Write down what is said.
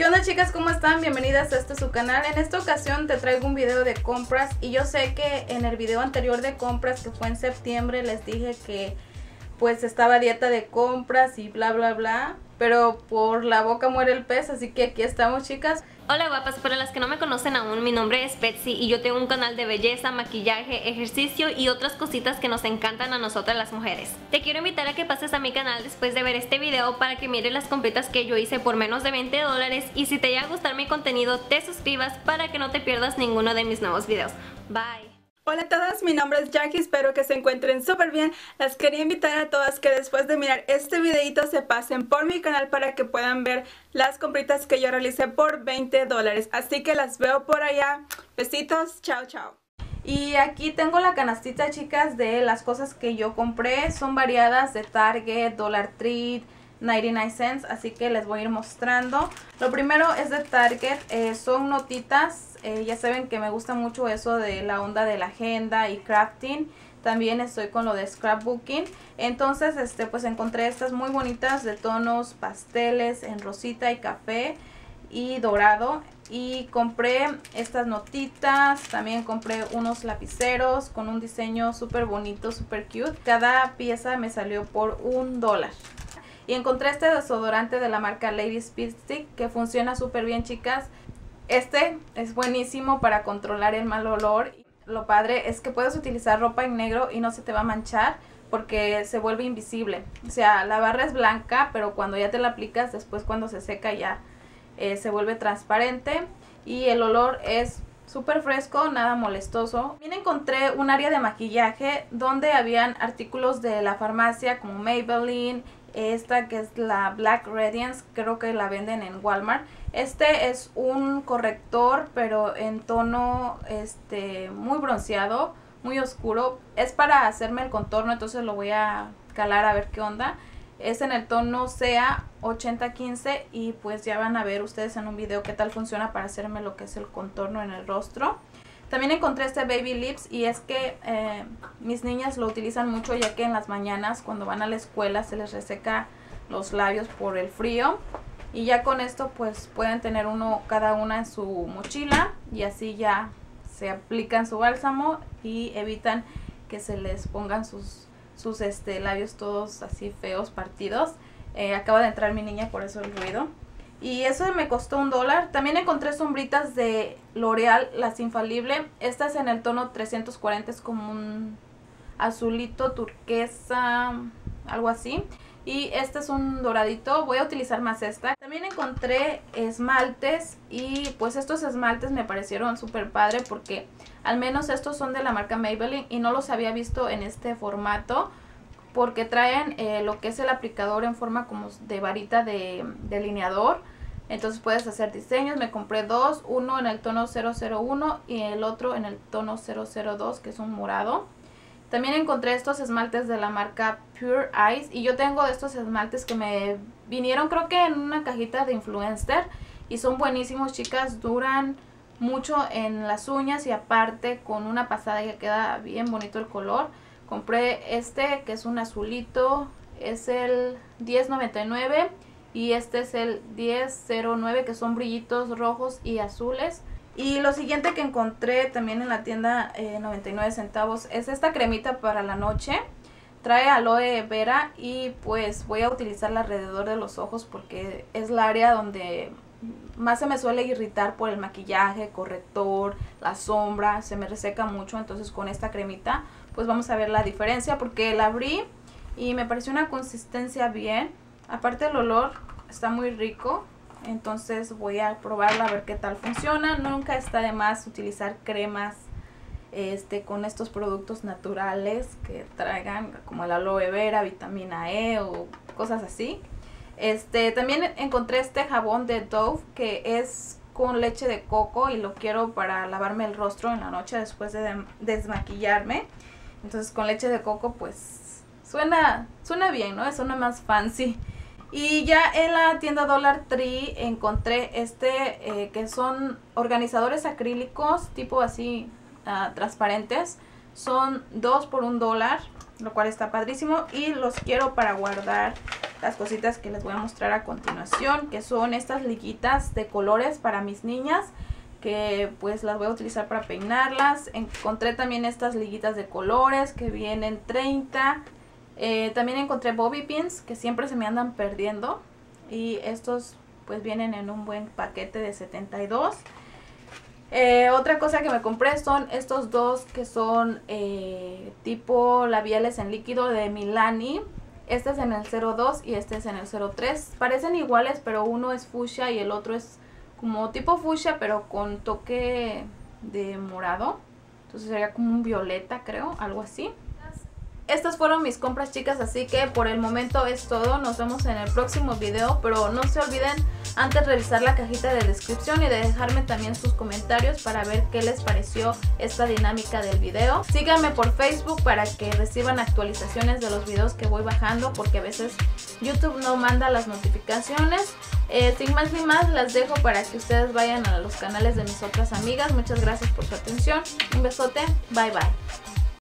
¿Qué onda, chicas? ¿Cómo están? Bienvenidas a este su canal. En esta ocasión te traigo un video de compras y yo sé que en el video anterior de compras, que fue en septiembre, les dije que pues estaba dieta de compras y bla bla bla, pero por la boca muere el pez, así que aquí estamos, chicas. Hola guapas, para las que no me conocen aún, mi nombre es Betsy y yo tengo un canal de belleza, maquillaje, ejercicio y otras cositas que nos encantan a nosotras las mujeres. Te quiero invitar a que pases a mi canal después de ver este video para que mires las compritas que yo hice por menos de $20, y si te llega a gustar mi contenido te suscribas para que no te pierdas ninguno de mis nuevos videos. Bye. Hola a todas, mi nombre es Jackie, espero que se encuentren súper bien. Las quería invitar a todas que después de mirar este videito se pasen por mi canal para que puedan ver las compritas que yo realicé por $20. Así que las veo por allá. Besitos, chao chao. Y aquí tengo la canastita, chicas, de las cosas que yo compré. Son variadas de Target, Dollar Tree, 99 cents, así que les voy a ir mostrando. Lo primero es de Target, son notitas, ya saben que me gusta mucho eso de la onda de la agenda y crafting. También estoy con lo de scrapbooking. Entonces pues encontré estas muy bonitas de tonos pasteles en rosita y café y dorado. Y compré estas notitas, también compré unos lapiceros con un diseño súper bonito, súper cute. Cada pieza me salió por $1. Y encontré este desodorante de la marca Lady Speed Stick que funciona súper bien, chicas. Este es buenísimo para controlar el mal olor. Lo padre es que puedes utilizar ropa en negro y no se te va a manchar porque se vuelve invisible. O sea, la barra es blanca, pero cuando ya te la aplicas, después cuando se seca ya se vuelve transparente. Y el olor es súper fresco, nada molestoso. También encontré un área de maquillaje donde habían artículos de la farmacia como Maybelline. Esta que es la Black Radiance, creo que la venden en Walmart. Este es un corrector, pero en tono muy bronceado, muy oscuro. Es para hacerme el contorno, entonces lo voy a calar a ver qué onda. Es en el tono SEA 8015 y pues ya van a ver ustedes en un video qué tal funciona para hacerme lo que es el contorno en el rostro. También encontré este Baby Lips y es que mis niñas lo utilizan mucho, ya que en las mañanas cuando van a la escuela se les reseca los labios por el frío. Y ya con esto pues pueden tener uno cada una en su mochila y así ya se aplican su bálsamo y evitan que se les pongan sus labios todos así feos, partidos. Acaba de entrar mi niña, por eso el ruido. Y eso me costó $1. También encontré sombritas de L'Oreal, las Infalible. Estas en el tono 340, es como un azulito, turquesa, algo así. Y este es un doradito, voy a utilizar más esta. También encontré esmaltes y pues estos esmaltes me parecieron súper padre porque al menos estos son de la marca Maybelline y no los había visto en este formato. Porque traen lo que es el aplicador en forma como de varita de delineador. Entonces puedes hacer diseños. Me compré dos. Uno en el tono 001 y el otro en el tono 002, que es un morado. También encontré estos esmaltes de la marca Pure Ice. Y yo tengo estos esmaltes que me vinieron, creo que en una cajita de influencer. Y son buenísimos, chicas. Duran mucho en las uñas y aparte con una pasada ya queda bien bonito el color. Compré este que es un azulito, es el 10.99 y este es el 10.09, que son brillitos rojos y azules. Y lo siguiente que encontré también en la tienda 99 centavos es esta cremita para la noche. Trae aloe vera y pues voy a utilizarla alrededor de los ojos porque es la área donde más se me suele irritar por el maquillaje, corrector, la sombra, se me reseca mucho. Entonces con esta cremita pues vamos a ver la diferencia porque la abrí y me pareció una consistencia bien. Aparte el olor está muy rico, entonces voy a probarla a ver qué tal funciona. Nunca está de más utilizar cremas con estos productos naturales que traigan como la aloe vera, vitamina E o cosas así. También encontré este jabón de Dove que es con leche de coco y lo quiero para lavarme el rostro en la noche después de desmaquillarme. Entonces con leche de coco pues suena bien, ¿no? Suena más fancy. Y ya en la tienda Dollar Tree encontré que son organizadores acrílicos tipo así transparentes. Son 2 por $1, lo cual está padrísimo y los quiero para guardar las cositas que les voy a mostrar a continuación, que son estas liguitas de colores para mis niñas, que pues las voy a utilizar para peinarlas. Encontré también estas liguitas de colores que vienen 30. También encontré bobby pins que siempre se me andan perdiendo, y estos pues vienen en un buen paquete de 72. Otra cosa que me compré son estos dos que son tipo labiales en líquido de Milani. Este es en el 02 y este es en el 03. Parecen iguales, pero uno es fucsia y el otro es como tipo fucsia, pero con toque de morado. Entonces sería como un violeta, creo, algo así. Estas fueron mis compras, chicas, así que por el momento es todo. Nos vemos en el próximo video, pero no se olviden antes revisar la cajita de descripción y de dejarme también sus comentarios para ver qué les pareció esta dinámica del video. Síganme por Facebook para que reciban actualizaciones de los videos que voy bajando, porque a veces YouTube no manda las notificaciones. Sin más ni más, las dejo para que ustedes vayan a los canales de mis otras amigas. Muchas gracias por su atención. Un besote. Bye, bye.